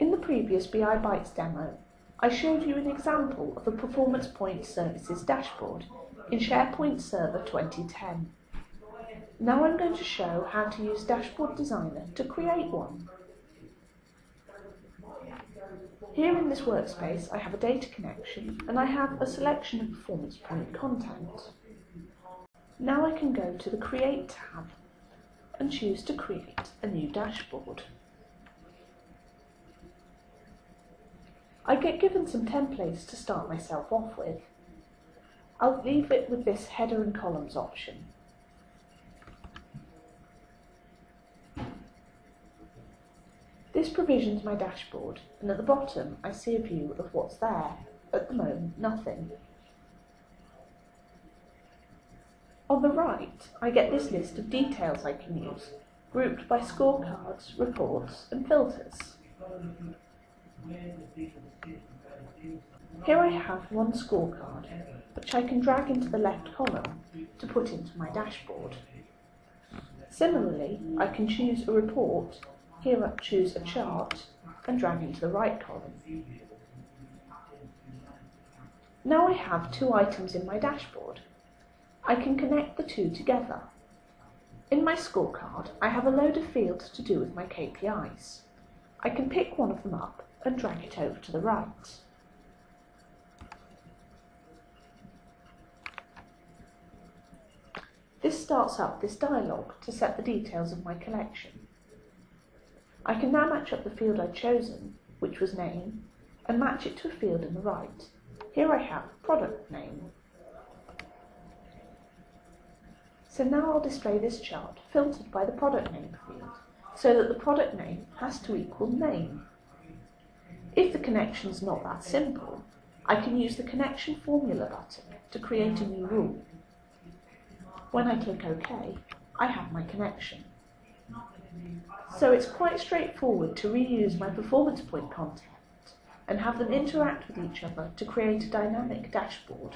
In the previous BI Bytes demo, I showed you an example of the Performance Point Services dashboard in SharePoint Server 2010. Now I'm going to show how to use Dashboard Designer to create one. Here in this workspace I have a data connection and I have a selection of Performance Point content. Now I can go to the Create tab and choose to create a new dashboard. I get given some templates to start myself off with. I'll leave it with this header and columns option. This provisions my dashboard, and at the bottom I see a view of what's there. At the moment, nothing. On the right, I get this list of details I can use, grouped by scorecards, reports and filters. Here I have one scorecard, which I can drag into the left column to put into my dashboard. Similarly, I can choose a report. Here I choose a chart and drag into the right column. Now I have two items in my dashboard. I can connect the two together. In my scorecard, I have a load of fields to do with my KPIs. I can pick one of them up and drag it over to the right. This starts up this dialog to set the details of my collection. I can now match up the field I'd chosen, which was name, and match it to a field on the right. Here I have product name. So now I'll display this chart filtered by the product name field, so that the product name has to equal name. If the connection's not that simple, I can use the connection formula button to create a new rule. When I click OK, I have my connection. So it's quite straightforward to reuse my Performance Point content and have them interact with each other to create a dynamic dashboard